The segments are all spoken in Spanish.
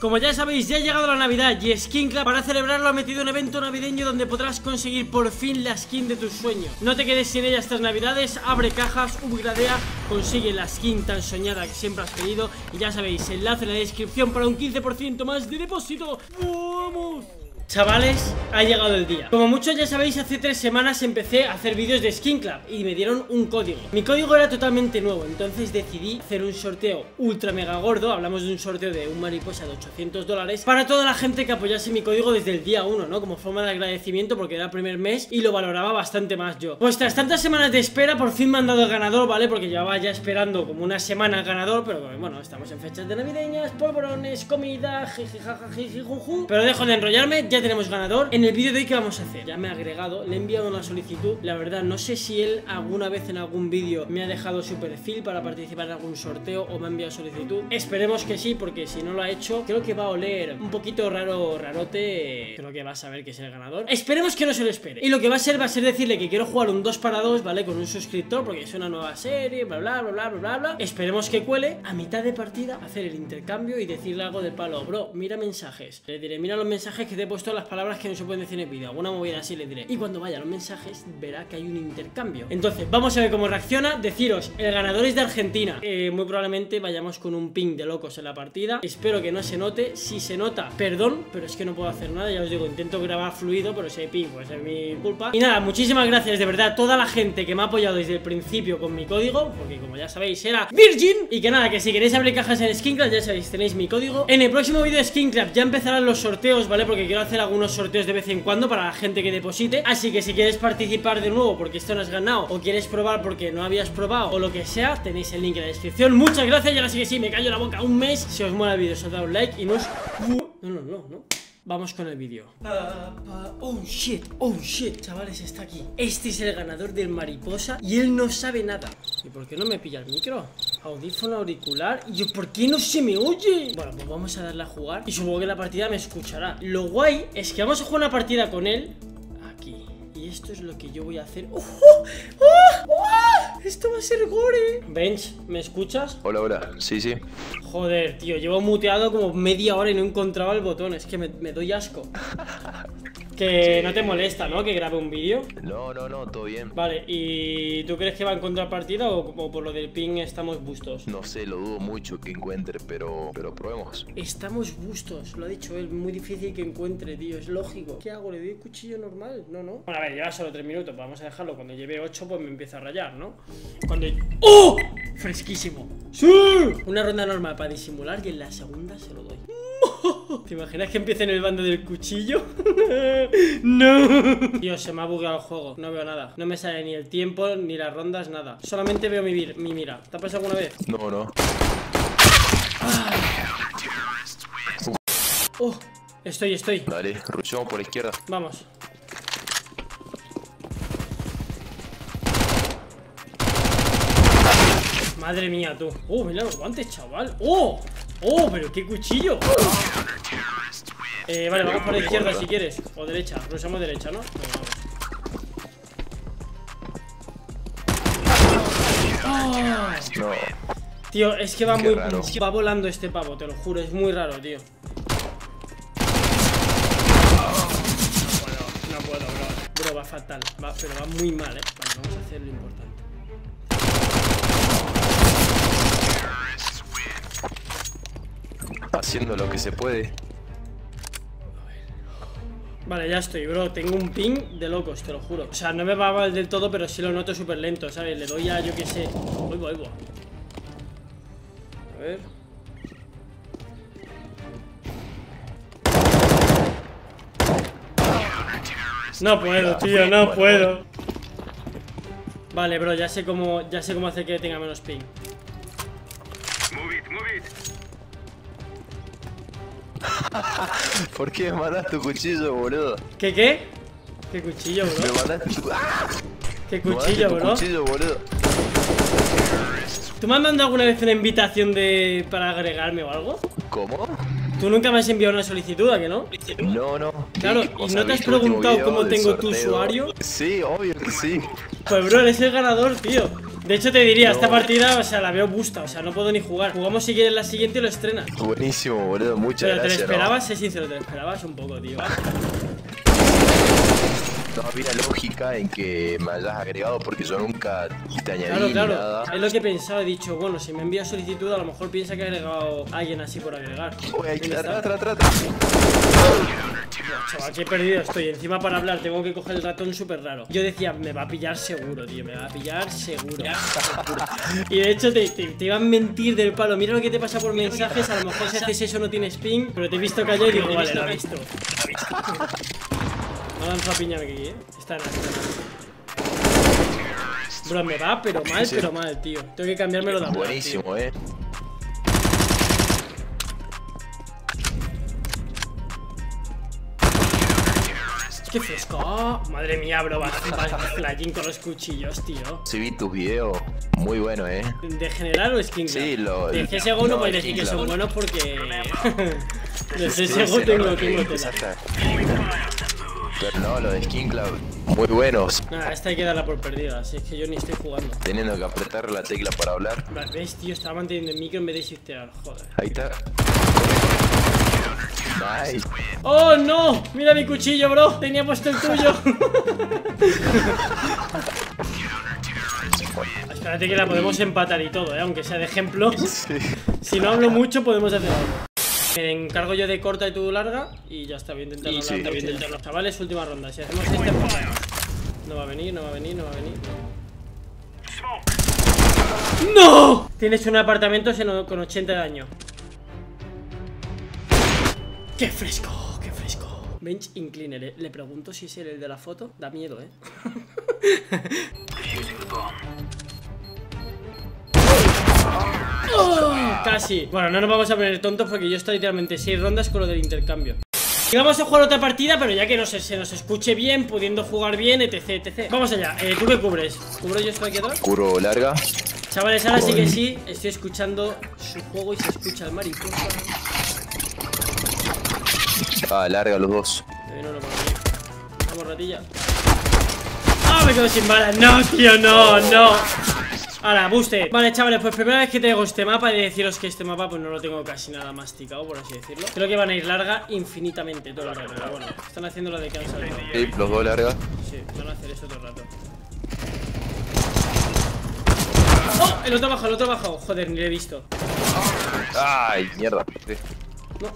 Como ya sabéis, ya ha llegado la Navidad y Skin.Club, para celebrarlo, ha metido un evento navideño donde podrás conseguir por fin la skin de tus sueños. No te quedes sin ella estas Navidades, abre cajas, upgradea, consigue la skin tan soñada que siempre has pedido. Y ya sabéis, enlace en la descripción para un 15% más de depósito. ¡Vamos! Chavales, ha llegado el día. Como muchos ya sabéis, hace 3 semanas empecé a hacer vídeos de Skin.Club y me dieron un código. Mi código era totalmente nuevo, entonces decidí hacer un sorteo ultra mega gordo. Hablamos de un sorteo de un mariposa de $800 para toda la gente que apoyase mi código desde el día 1, ¿no? Como forma de agradecimiento, porque era el primer mes y lo valoraba bastante más yo. Pues tras tantas semanas de espera, por fin me han dado el ganador, ¿vale? Porque llevaba ya esperando como una semana el ganador, pero bueno, estamos en fechas de navideñas, polvorones, comida, jijijajajijuju. Pero dejo de enrollarme, ya tenemos ganador. En el vídeo de hoy, ¿qué vamos a hacer? Ya me ha agregado, le he enviado una solicitud. La verdad, no sé si él alguna vez en algún vídeo me ha dejado su perfil para participar en algún sorteo o me ha enviado solicitud. Esperemos que sí, porque si no lo ha hecho, creo que va a oler un poquito raro, rarote. Creo que va a saber que es el ganador. Esperemos que no se lo espere. Y lo que va a ser decirle que quiero jugar un 2 para 2, ¿vale? Con un suscriptor, porque es una nueva serie, bla, bla, bla, bla, bla, bla. Esperemos que cuele. A mitad de partida, hacer el intercambio y decirle algo del palo. Bro, mira mensajes. Le diré, mira los mensajes que te he puesto, las palabras que no se pueden decir en el vídeo, alguna movida así le diré. Y cuando vaya a los mensajes, verá que hay un intercambio. Entonces, vamos a ver cómo reacciona. Deciros, el ganador es de Argentina. Muy probablemente vayamos con un ping de locos en la partida. Espero que no se note. Si se nota, perdón, pero es que no puedo hacer nada. Ya os digo, intento grabar fluido, pero si hay ping, pues es mi culpa. Y nada, muchísimas gracias de verdad a toda la gente que me ha apoyado desde el principio con mi código, porque como ya sabéis, era Virgin. Y que nada, que si queréis abrir cajas en Skin.Club, ya sabéis, tenéis mi código. En el próximo vídeo de Skin.Club ya empezarán los sorteos, ¿vale? Porque quiero hacer algunos sorteos de vez en cuando para la gente que deposite. Así que si quieres participar de nuevo porque esto no has ganado, o quieres probar porque no habías probado, o lo que sea, tenéis el link en la descripción. Muchas gracias, y ahora sí que sí, me callo la boca un mes. Si os mola el vídeo, os dado un like y nos... No. Vamos con el vídeo. Oh shit, chavales, está aquí. Este es el ganador del mariposa y él no sabe nada. ¿Y por qué no me pilla el micro? Audífono, auricular. ¿Y yo por qué no se me oye? Bueno, pues vamos a darle a jugar y supongo que la partida me escuchará. Lo guay es que vamos a jugar una partida con él aquí. Y esto es lo que yo voy a hacer. Esto va a ser gore. Bench, ¿me escuchas? Hola, hola, sí. Joder, tío, llevo muteado como media hora y no encontraba el botón. Es que me doy asco. Que sí. No te molesta, ¿no? Que grabe un vídeo. No, todo bien. Vale, ¿y tú crees que va a encontrar partida o por lo del ping estamos bustos? No sé, lo dudo mucho que encuentre, pero probemos. Estamos bustos, lo ha dicho él, muy difícil que encuentre, tío, es lógico. ¿Qué hago? ¿Le doy el cuchillo normal? No. Bueno, a ver, lleva solo 3 minutos, vamos a dejarlo. Cuando lleve 8, pues me empieza a rayar, ¿no? ¡Oh! Fresquísimo. ¡Sí! Una ronda normal para disimular y en la segunda se lo doy. ¿Te imaginas que empiece en el bando del cuchillo? ¡No! Tío, se me ha bugueado el juego. No veo nada. No me sale ni el tiempo, ni las rondas, nada. Solamente veo mi mira. ¿Te ha pasado alguna vez? No. Ay. ¡Oh! Estoy. Dale, rusheo por izquierda. Vamos. Madre mía, tú. ¡Oh, mira los guantes, chaval! ¡Oh! ¡Oh, pero qué cuchillo! Vale, vamos por la izquierda si quieres. O derecha, no usamos derecha, ¿no? Vamos. Oh. Tío, es que va muy... Es que va volando este pavo, te lo juro. Es muy raro, tío. No puedo, bro. Bro, va fatal. Pero va muy mal, ¿eh? Vale, vamos a hacer lo importante. Haciendo lo que se puede. Vale, ya estoy, bro. Tengo un ping de locos, te lo juro. O sea, no me va mal del todo, pero sí lo noto súper lento, ¿sabes? Le doy a, yo qué sé. Oigo. A ver. No puedo, tío, no puedo. Vale, bro, ya sé cómo hacer que tenga menos ping. ¿Por qué me mandaste tu cuchillo, boludo? ¿Qué? ¿Qué cuchillo, bro? Me mandaste tu... ¿Qué cuchillo, bro? Cuchillo, boludo. ¿Tú me has mandado alguna vez una invitación para agregarme o algo? ¿Cómo? ¿Tú nunca me has enviado una solicitud, a que no? No. Claro, ¿y no te has preguntado cómo tengo tu usuario? Sí, obvio que sí. Pues, bro, eres el ganador, tío. De hecho te diría, esta partida, o sea, la veo busta, o sea, no puedo ni jugar. Jugamos si quieres la siguiente y lo estrenas. Buenísimo, boludo, muchas gracias. Pero te lo esperabas, sé sincero, te lo esperabas un poco, tío. No había lógica en que me hayas agregado porque yo nunca te añadí nada. Es lo que he pensado, he dicho, bueno, si me envía solicitud a lo mejor piensa que ha agregado a alguien así por agregar. Oye, trata. Chaval, que perdido estoy. Encima para hablar tengo que coger el ratón súper raro. Yo decía, me va a pillar seguro, tío. Me va a pillar seguro. Y de hecho te iban a mentir del palo. Mira lo que te pasa por mensajes. A lo mejor si haces eso no tienes ping. Pero te he visto callar y digo, vale, lo he visto. No lanzo a piñar aquí, Está en la cara. Bro, me va, pero mal, tío. Tengo que cambiármelo de amor. Buenísimo, tío. ¡Qué fresco! Madre mía, bro, vas a playing con los cuchillos, tío. Sí, vi tu video. Muy bueno, ¿De general o Skin.Club? Sí, lo... De CSGO no puedes decir que son buenos porque... De CSGO tengo tela. Pero no, lo de Skin.Club, muy buenos. Nada, esta hay que darla por perdida, así es que yo ni estoy jugando. Teniendo que apretar la tecla para hablar. ¿Ves, tío? Estaba manteniendo el micro en vez de shiftear, joder. Ahí está. Nice. ¡Oh, no! Mira mi cuchillo, bro. Tenía puesto el tuyo. Espérate que la podemos empatar y todo, aunque sea de ejemplo. Sí. Si no hablo mucho, podemos hacer algo. Me encargo yo de corta y tú larga. Y ya está, voy a intentar hablar, voy a intentarlo. Chavales, última ronda, si hacemos este... No va a venir. ¡No! Tienes un apartamento con 80 de daño. ¡Qué fresco! ¡Qué fresco! Bench incliner, Le pregunto si es el de la foto. Da miedo, Oh, casi. Bueno, no nos vamos a poner tontos porque yo estoy literalmente 6 rondas con lo del intercambio. Y vamos a jugar otra partida, pero ya que se nos escuche bien, pudiendo jugar bien, etc, etc. Vamos allá, ¿tú qué cubres? ¿Cubro yo estoy aquí atrás? Cubro larga. Chavales, ahora sí que sí, estoy escuchando su juego y se escucha el mariposa. Ah, larga los dos. Vamos, ratilla. ¡Ah, me quedo sin balas! ¡No, tío, no! Ahora, booster. Vale, chavales, pues primera vez que traigo este mapa. He de deciros que este mapa pues no lo tengo casi nada masticado, por así decirlo. Creo que van a ir larga infinitamente todo el rato. Pero bueno, están haciendo lo de que han salido. Sí, los dos larga. Sí, van a hacer eso todo el rato. ¡Oh! El otro abajo, el otro abajo. Joder, ni lo he visto. ¡Ay, mierda! Sí. No.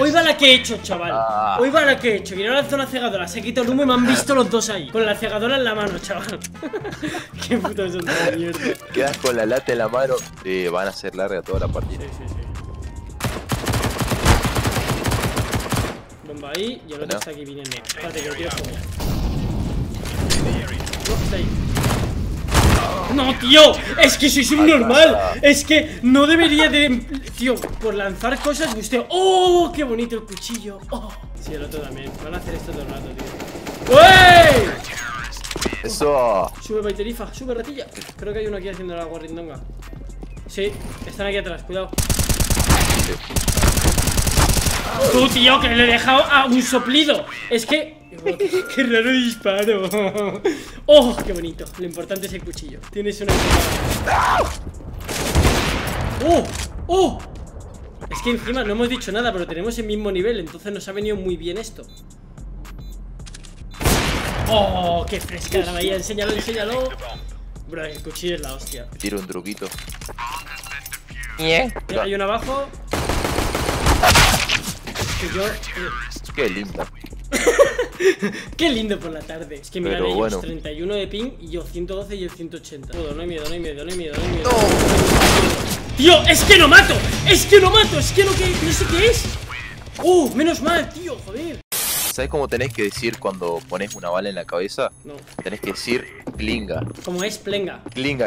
Hoy va la que he hecho, chaval. Hoy va la que he hecho. Mira la zona cegadora. Se ha quitado el humo y me han visto los dos ahí. Con la cegadora en la mano, chaval. Qué puto son de mierda. Quedas con la lata en la mano. Te van a hacer larga toda la partida. Sí. Bomba ahí y el otro está aquí viniendo. Espérate, que lo quiero jugar. No, está ahí. No, tío, es que soy subnormal. Es que no debería de... Tío, por lanzar cosas gusteo. ¡Oh, qué bonito el cuchillo! ¡Oh! Sí, el otro también. Van a hacer esto todo el rato, tío. ¡Wey! ¡Eso! Sube, bytarifa. Sube, ratilla. Creo que hay uno aquí haciendo la guarrindonga. Sí, están aquí atrás. Cuidado. Tú, tío, que le he dejado a un soplido. Es que... ¡Qué raro disparo! ¡Oh, qué bonito! Lo importante es el cuchillo. Tienes una... ¡Oh! ¡Oh! Es que encima no hemos dicho nada, pero tenemos el mismo nivel. Entonces nos ha venido muy bien esto. ¡Oh, qué fresca! María, enséñalo, enséñalo. Bro, el cuchillo es la hostia. Tiro un truquito. Hay uno abajo. Es que yo... ¡Qué linda! Qué lindo por la tarde. Es que mirad, ellos bueno. 31 de ping y yo 112 y el 180. Todo, no hay miedo. No. Tío, es que no mato, no sé qué es. Menos mal, tío, joder. ¿Sabes cómo tenés que decir cuando pones una bala en la cabeza? No. Tenés que decir clinga. ¿Cómo es? Plenga. Clinga.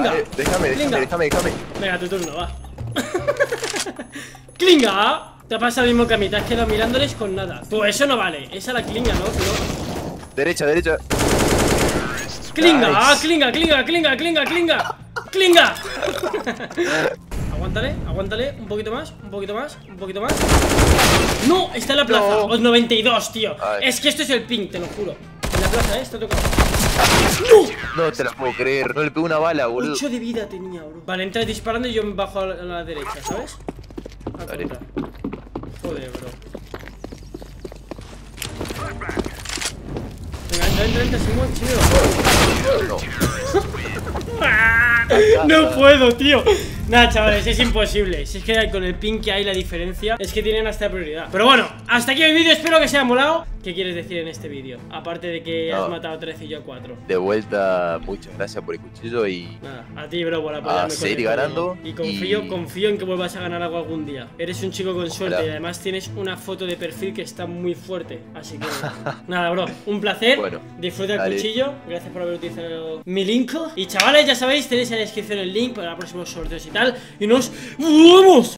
Vale, déjame. Venga, tu turno, va. ¡Clinga! Te ha pasado lo mismo que a mí, te has quedado mirándoles con nada. Tú, eso no vale, esa la clinga, ¿no? Tío. Derecha. ¡Clinga! Nice. ¡Clinga! Aguántale, aguántale. Un poquito más, un poquito más, un poquito más. ¡No! Está en la plaza. No. Los 92, tío. Ay. Es que esto es el ping, te lo juro. En la plaza, está tocando. ¡No! No te la puedo creer. No le pego una bala, boludo. 8 de vida tenía, bro. Vale, entra disparando y yo me bajo a la derecha, ¿sabes? A vale. Joder, bro. Entra, Simón, chido. No puedo, tío. Nada, chavales, es imposible. Si es que con el ping que hay la diferencia es que tienen hasta prioridad. Pero bueno, hasta aquí el vídeo, espero que os haya molado. ¿Qué quieres decir en este vídeo? Aparte de que has matado a 13 y yo a 4. De vuelta, muchas gracias por el cuchillo y... Nada, a ti, bro, por apoyarme. A seguir ganando. Y confío en que vuelvas a ganar algo algún día. Eres un chico con suerte y además tienes una foto de perfil que está muy fuerte. Así que... nada, bro, un placer. Bueno, disfruta el cuchillo. Gracias por haber utilizado mi link. Y chavales, ya sabéis, tenéis en la descripción el link para los próximos sorteos y tal. Y nos vamos.